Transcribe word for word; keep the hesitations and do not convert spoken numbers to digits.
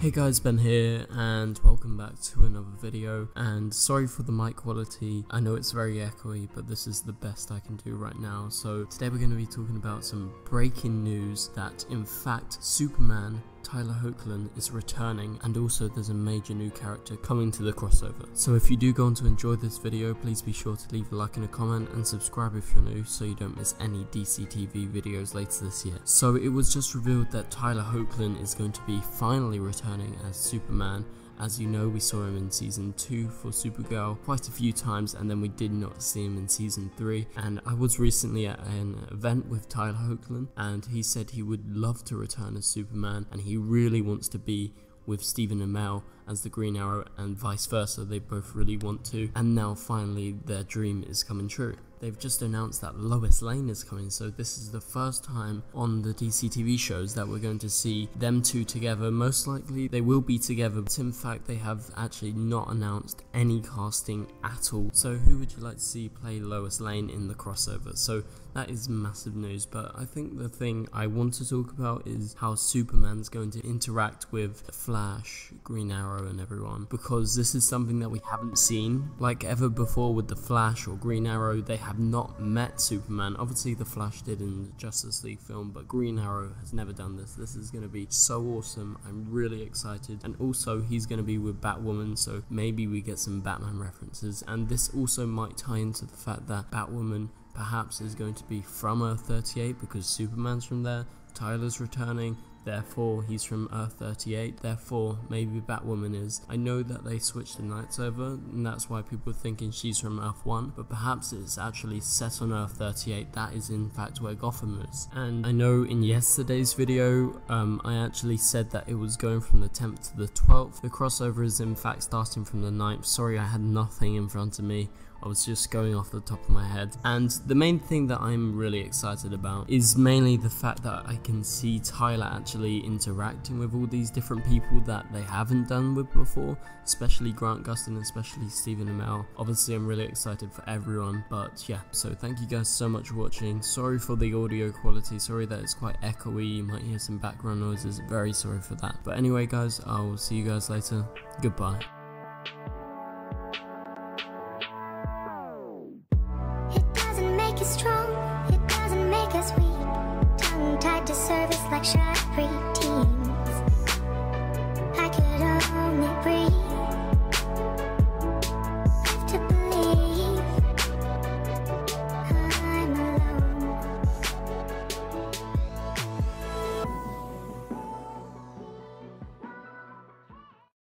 Hey guys, Ben here and welcome back to another video, and sorry for the mic quality. I know it's very echoey, but this is the best I can do right now. So today we're going to be talking about some breaking news that in fact Superman Tyler Hoechlin is returning, and also there's a major new character coming to the crossover. So if you do go on to enjoy this video, please be sure to leave a like and a comment and subscribe if you're new so you don't miss any D C T V videos later this year. So it was just revealed that Tyler Hoechlin is going to be finally returning as Superman. As you know, we saw him in season two for Supergirl quite a few times, and then we did not see him in season three, and I was recently at an event with Tyler Hoechlin, and he said he would love to return as Superman, and he really wants to be with Stephen Amell as the Green Arrow, and vice versa. They both really want to, and now finally their dream is coming true. They've just announced that Lois Lane is coming, so this is the first time on the D C T V shows that we're going to see them two together. Most likely they will be together, but in fact they have actually not announced any casting at all. So who would you like to see play Lois Lane in the crossover? So that is massive news, but I think the thing I want to talk about is how Superman's going to interact with Flash, Green Arrow and everyone, because this is something that we haven't seen like ever before with the Flash or Green Arrow. They have have not met Superman. Obviously the Flash did in the Justice League film, but Green Arrow has never done this. This is going to be so awesome. I'm really excited, and also he's going to be with Batwoman, so maybe we get some Batman references, and this also might tie into the fact that Batwoman perhaps is going to be from Earth thirty-eight, because Superman's from there, Tyler's returning, therefore he's from Earth thirty-eight, therefore maybe Batwoman is. I know that they switched the nights over, and that's why people are thinking she's from Earth one, but perhaps it's actually set on Earth thirty-eight. That is in fact where Gotham is. And I know in yesterday's video, um, I actually said that it was going from the tenth to the twelfth. The crossover is in fact starting from the ninth. Sorry, I had nothing in front of me. I was just going off the top of my head. And the main thing that I'm really excited about is mainly the fact that I can see Tyler actually interacting with all these different people that they haven't done with before, especially Grant Gustin, especially Stephen Amell. Obviously I'm really excited for everyone, but yeah, so thank you guys so much for watching. Sorry for the audio quality, sorry that it's quite echoey, you might hear some background noises, very sorry for that. But anyway guys, I'll see you guys later, goodbye. Strong, it doesn't make us weak. Tongue tied to service like shadow.